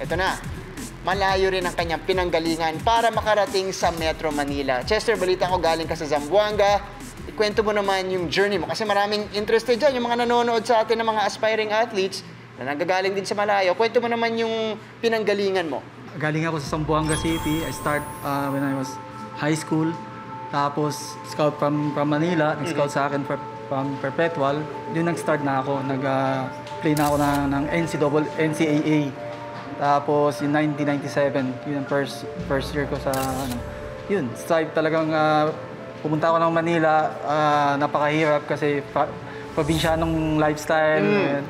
Ito na, malayo rin ang kanyang pinanggalingan para makarating sa Metro Manila. Chester, balita ko galing ka sa Zamboanga. Ikwento mo naman yung journey mo kasi maraming interested dyan yung mga nanonood sa atin ng mga aspiring athletes na nanggagaling din sa malayo. Kwento mo naman yung pinanggalingan mo. Galing ako sa Zamboanga City. I start when I was high school. Tapos scout from Manila, nag-scout sa akin from Perpetual. Doon nag-start na ako, nag-play na ako ng NCAA. Tapos in 1997, yun ang first year ko sa ano. Yun, strive talagang pumunta ako ng Manila, napakahirap kasi probinsyanong lifestyle.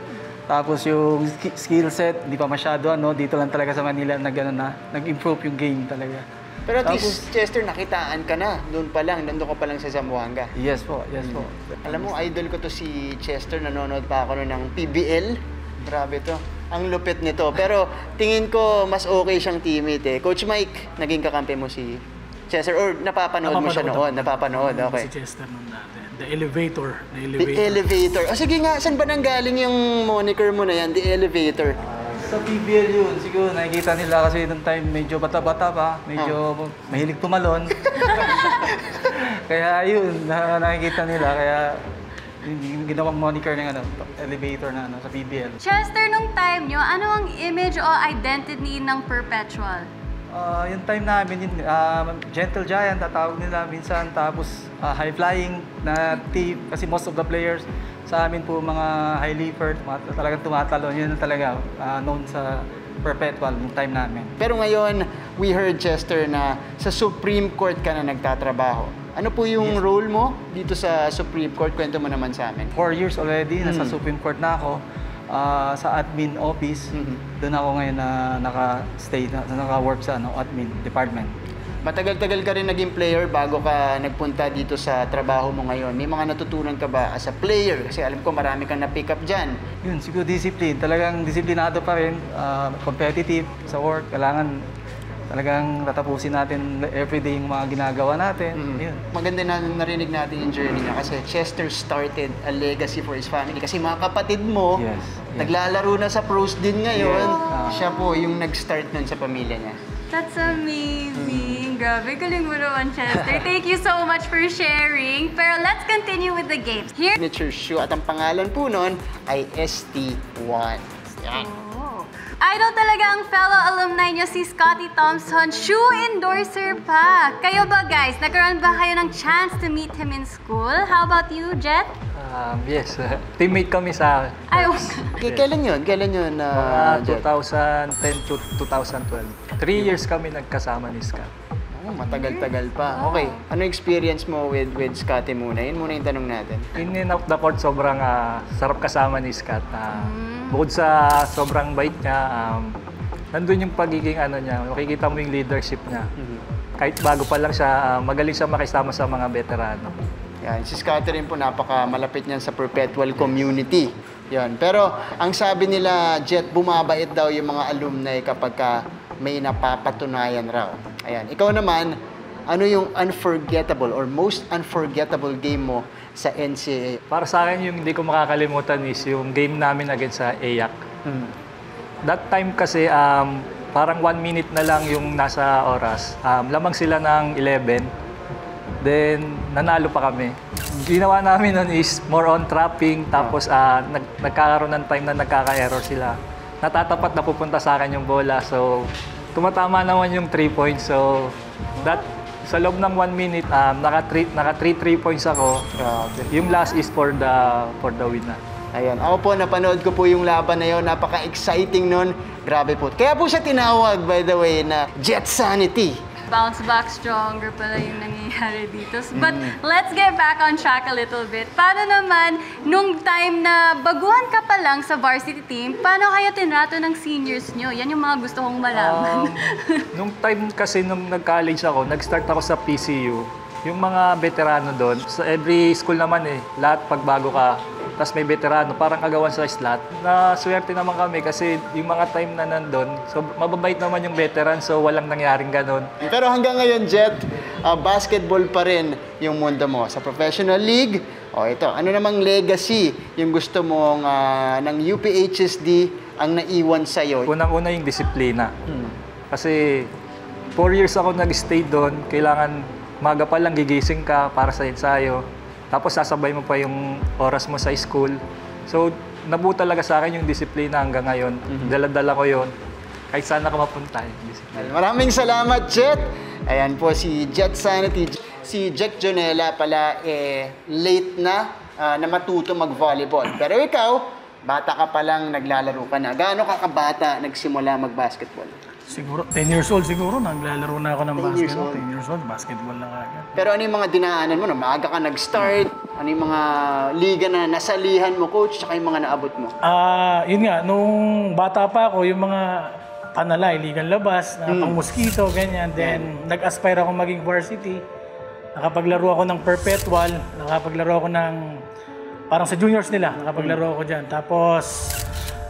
Tapos yung skill set, hindi pa masyado ano, dito lang talaga sa Manila nag-improve yung game talaga. Pero at least, Chester, nakitaan ka na. Doon pa lang, nandun ka pa lang sa Zamboanga. Yes po, yes po. Alam mo, idol ko to si Chester. Nanonood pa ako noon ng PBL. Grabe to. Ang lupit nito. Pero tingin ko, mas okay siyang teammate eh. Coach Myk, naging kakampi mo si Chester. Or napapanood mo siya noon. Napapanood, okay. Si Chester noon natin. The Elevator. The Elevator. O sige nga, saan ba nanggaling yung moniker mo na yan? The Elevator. Sa PBL yun, siguro nakikita nila kasi noong time medyo bata-bata pa, medyo mahilig tumalon. Kaya yun, nakikita nila. Kaya yung ginawang moniker ng ano, elevator na ano, sa PBL. Chester, nung time nyo, ano ang image o identity ng Perpetual? Yung time namin, Gentle Giant, tatawag nila minsan. Tapos high-flying na team, kasi most of the players sa amin po mga high leaper, talagang tumatalon. Yun talaga known sa Perpetual yung time namin. Pero ngayon, we heard, Chester, na sa Supreme Court ka na nagtatrabaho. Ano po yung role mo dito sa Supreme Court? Kwento mo naman sa amin. 4 years already, nasa Supreme Court na ako. Sa admin office, doon ako ngayon na naka-stay, naka-work sa ano, admin department. Matagal-tagal ka rin naging player bago ka nagpunta dito sa trabaho mo ngayon. May mga natutunan ka ba as a player? Kasi alam ko marami kang na-pick up dyan. Yun, siguro discipline. Talagang disiplinado pa rin. Competitive sa work. Kailangan talagang tatapusin natin everyday yung mga ginagawa natin. Yun. Maganda na narinig natin yung journey niya kasi Chester started a legacy for his family. Kasi mga kapatid mo, naglalaro na sa pros din ngayon. Siya po yung nag-start nun sa pamilya niya. That's amazing. Grabe, galing mo naman, Chester. Thank you so much for sharing. Pero let's continue with the games. Here, signature shoe at ang pangalan po nun ay ST1. Yan. Oh. Idol talaga ang fellow alumni niyo si Scottie Thompson, shoe endorser pa. Kayo ba guys, nagkaroon ba kayo ng chance to meet him in school? How about you, Jet? Yes, teammate kami sa... Kailan yun? Kailan yun? 2010 to 2012. 3 years kami nagkasama ni Scott. Oh, matagal-tagal pa. Okay, ano experience mo with Scottie muna? Yun muna yung tanong natin. In and out the court, sobrang sarap kasama ni Scott. Bukod sa sobrang bait niya, nandun yung pagiging ano niya, makikita mo yung leadership niya. Kahit bago pa lang siya, magaling siya makisama sa mga veterano. Yan, si Scottie rin po napakamalapit niyan sa Perpetual community. Yan. Pero ang sabi nila, Jet, bumabait daw yung mga alumni kapag ka may napapatunayan raw. Ayan. Ikaw naman, ano yung unforgettable or most unforgettable game mo sa NCAA? Para sa akin, yung hindi ko makakalimutan is yung game namin against sa EAC. That time kasi, parang 1 minute na lang yung nasa oras. Lamang sila ng 11. Then, nanalo pa kami. Ginawa namin nun is more on trapping. Tapos, nagkakaroon ng time na nagkaka-error sila. Natatapat na pupunta sa akin yung bola. So, tumatama naman yung 3 points. So, sa loob ng 1 minute, naka 3 points ako. Yung last is for the winner. Ayan. Ako po, napanood ko po yung laban na yun. Napaka-exciting nun. Grabe po. Kaya po siya tinawag, by the way, na Jet Sanity. Bounce back stronger pala yung nangyayari dito. But let's get back on track a little bit. Paano naman, nung time na baguhan ka pa lang sa varsity team, paano kayo tinrato ng seniors nyo? Yan yung mga gusto kong malaman. Nung time kasi nung nag-college ako, nag-start ako sa PCU. Yung mga veterano doon, sa every school naman eh, lahat pagbago ka, tapos may veterano, parang agawan sa slot. Naswerte naman kami kasi yung mga time na nandun, so mababait naman yung veteran, so walang nangyaring ganun. Pero hanggang ngayon, Jet, basketball pa rin yung mundo mo sa professional league. O ito, ano namang legacy yung gusto mong ng UPHSD ang naiwan sa'yo? Unang-una yung disiplina. Kasi 4 years ako nag-stay doon. Kailangan maga pa lang gigising ka para sa ensayo. Tapos sasabay mo pa yung oras mo sa school. So nabuo talaga sa akin yung disiplina hanggang ngayon. Dala-dala ko yon. Kahit saan ako mapunta yung disiplina. Maraming salamat, Jet! Ayan po si Jet Sanity. Si Jack Junela pala late na na matuto mag-volleyball. Pero ikaw, bata ka pa lang naglalaro ka na. Gaano ka kabata nagsimula mag-basketball? Siguro, 10 years old siguro, naglalaro na ako ng basketball. 10 years old, basketball na agad. Pero ano yung mga dinaanan mo? No? Maaga ka nag-start? Ano yung mga liga na nasalihan mo, coach? Tsaka yung mga naabot mo? Yun nga, nung bata pa ako, yung mga panalay, ligang labas, pang mosquito, ganyan. Then, nag-aspire ako maging varsity. Nakapaglaro ako ng perpetual. Nakapaglaro ako ng, parang sa juniors nila, nakapaglaro ako dyan. Tapos,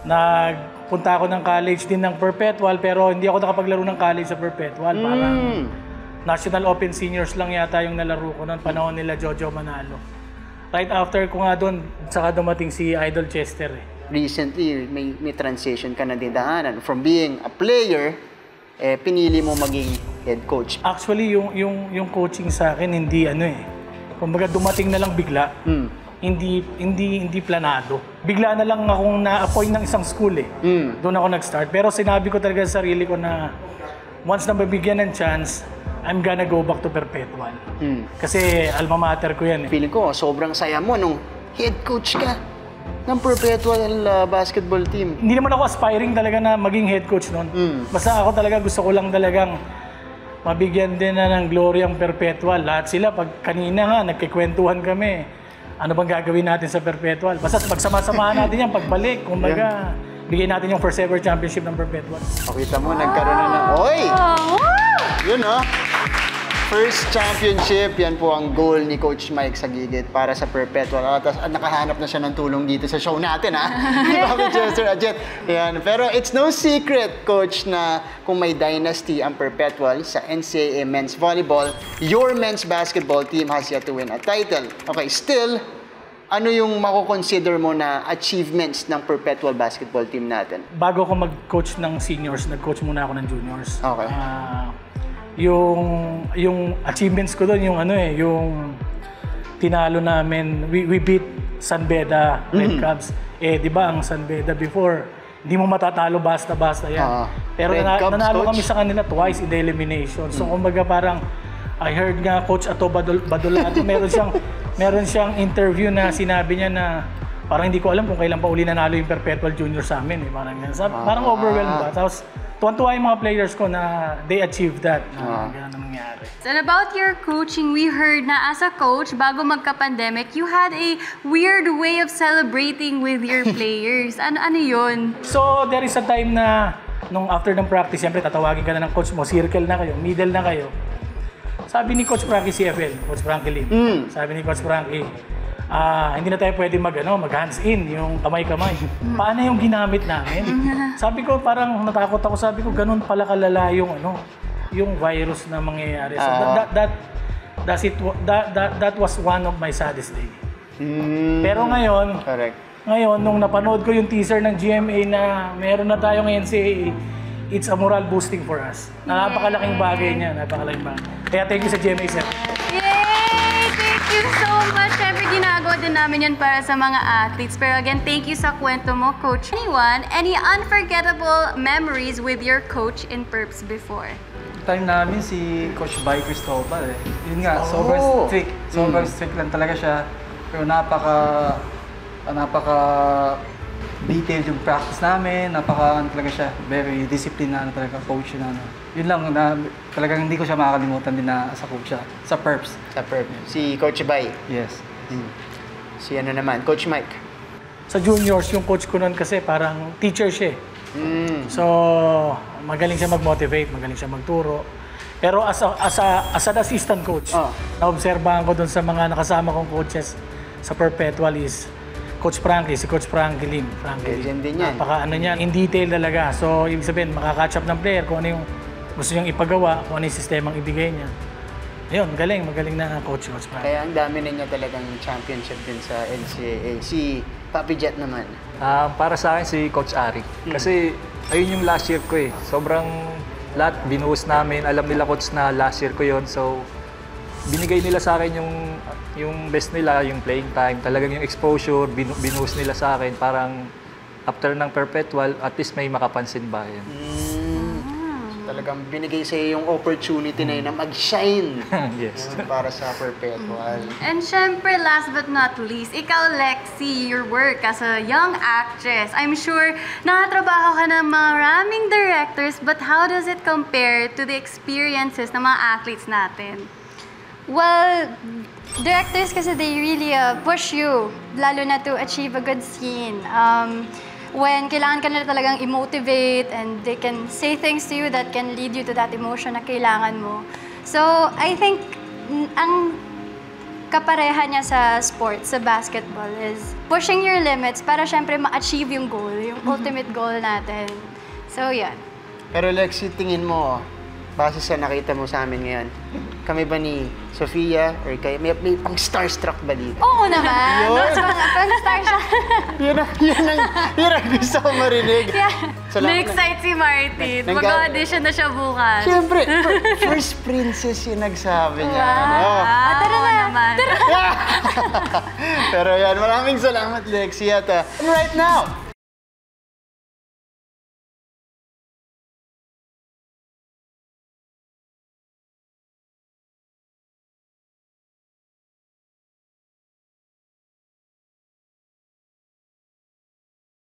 nagpunta ako ng college din ng perpetual, pero hindi ako nakapaglaro ng college sa perpetual. Parang National Open Seniors lang yata yung nalaro ko noon, panahon nila Jojo Manalo. Right after ko nga doon, saka dumating si Idol Chester. Recently, may transition ka na dinahanan. From being a player, pinili mo maging head coach. Actually, yung coaching sa akin, hindi ano eh. Kumbaga dumating na lang bigla. Hindi planado. Bigla na lang akong na-appoint ng isang school eh. Doon ako nag-start. Pero sinabi ko talaga sa sarili ko na once na mabigyan ng chance, I'm gonna go back to perpetual. Kasi alma mater ko yan eh. Feeling ko, sobrang saya mo nung head coach ka ng perpetual basketball team. Hindi naman ako aspiring talaga na maging head coach noon. Basta ako talaga gusto ko lang talagang mabigyan din na ng glory ang perpetual. Lahat sila, pag kanina nga, nagkikwentuhan kami. Ano bang gagawin natin sa perpetual? Basta pagsama-samahan natin yan, pagbalik. Kumbaga, bigyan natin yung first ever championship ng perpetual. Pakita mo, nagkaroon na ng... Oy! Yun, oh! First championship, yan po ang goal ni Coach Myk Saguiguit para sa perpetual. At nakahanap na siya ng tulong dito sa show natin, ha? Pero it's no secret, Coach, na kung may dynasty ang perpetual sa NCAA men's volleyball, your men's basketball team has yet to win a title. Okay, still, ano yung makukonsider mo na achievements ng perpetual basketball team natin? Bago ko mag-coach ng seniors, nag-coach muna ako ng juniors. Okay. Yung achievements ko doon, yung ano eh, yung tinalo namin, we beat San Beda Red Cubs. Eh, di ba ang San Beda before, hindi mo matatalo basta-basta yan. Pero nanalo kami sa kanila twice in the elimination. So, kumbaga parang, I heard nga Coach Ato Badolato, meron siyang interview na sinabi niya na parang hindi ko alam kung kailan pa uli nanalo yung perpetual junior sa amin. Eh. Parang, parang overwhelmed ba? Tapos, tuwan-tuwa yung mga players ko na they achieved that. Ganun ang nangyari. And about your coaching, we heard na as a coach, bago magka-pandemic, you had a weird way of celebrating with your players. Ano yun? So, there is a time na nung after ng practice, siyempre tatawagin ka na ng coach mo, circle na kayo, middle na kayo. Sabi ni Coach Frankie CFL, Coach Frankilin, sabi ni Coach Frankie, hindi na tayo pwede mag-hands-in, yung kamay-kamay. Paano yung ginamit namin? Sabi ko, parang natakot ako, sabi ko, ganun pala kalala yung, ano, yung virus na mangyayari. So, that was one of my saddest days. Pero ngayon, nung napanood ko yung teaser ng GMA na meron na tayong NCAA, it's a moral boosting for us. Napakalaking bagay niya, napakalaking bagay. Kaya thank you sa GMA, sir. Yay! Thank you so much. Siyempre, ginagawa din namin yun para sa mga athletes. Pero again, thank you sa kwento mo, Coach. Anyone, any unforgettable memories with your coach in Perps before? Time namin si Coach Boy Cristobal eh. Yun nga, sobrang strict. Sobrang strict lang talaga siya. Pero napaka detailed yung practice namin, napaka talaga siya, very disciplined na talaga coach na ano. Yun lang na talagang hindi ko siya makakalimutan din na sa coach siya, sa Perps. Sa Perps. Si Coach Bay. Yes. Si ano naman, Coach Myk. Sa juniors, yung coach ko noon kasi parang teacher siya. So, magaling siya mag-motivate, magaling siya magturo. Pero as an assistant coach, naobserbahan ko doon sa mga nakasama kong coaches sa perpetual is Coach Frankie, si Coach Frankilin. Legend din yan. Napaka-ano niyan, in detail talaga. So, ibig sabihin, makaka-catch up ng player kung ano yung gusto niyang ipagawa, kung ano yung sistemang ibigay niya. Ayun, magaling na Coach Frankie. Kaya ang dami na niya talagang championship din sa NCAA. Si Papi Jet naman. Para sa akin, si Coach Ari. Kasi ayun yung last year ko eh. Sobrang lahat binuhos namin. Alam nila, Coach, na last year ko yun. So, binigay nila sa akin yung best nila, yung playing time. Talagang yung exposure, binuhos nila sa akin. Parang after ng perpetual, at least may makapansin ba yun. Talagang binigay sa iyo yung opportunity na yun na mag-shine. Yes. Para sa perpetual. And syempre, last but not least, ikaw, Lexie, your work as a young actress. I'm sure nakatrabaho ka ng maraming directors, but how does it compare to the experiences ng mga athletes natin? Well, directors kasi they really push you, lalo na to achieve a good scene. When kailangan ka nila talagang i-motivate and they can say things to you that can lead you to that emotion na kailangan mo. So, I think ang kapareha niya sa sports, sa basketball, is pushing your limits para syempre ma-achieve yung goal, yung ultimate goal natin. So, yan. Pero Lexie, tingin mo, base sa nakita mo sa amin ngayon, kami ba ni Sofia or kayo, may pang starstruck ba dito? Oo naman! Yun! Pang starstruck! Yun ang gusto ko marinig. Na-excite si Martin. Mag-audition na siya bukas. Siyempre, first princess yung nagsabi niya. Tara na! Tara na! Pero yan, maraming salamat, Lexie. And right now,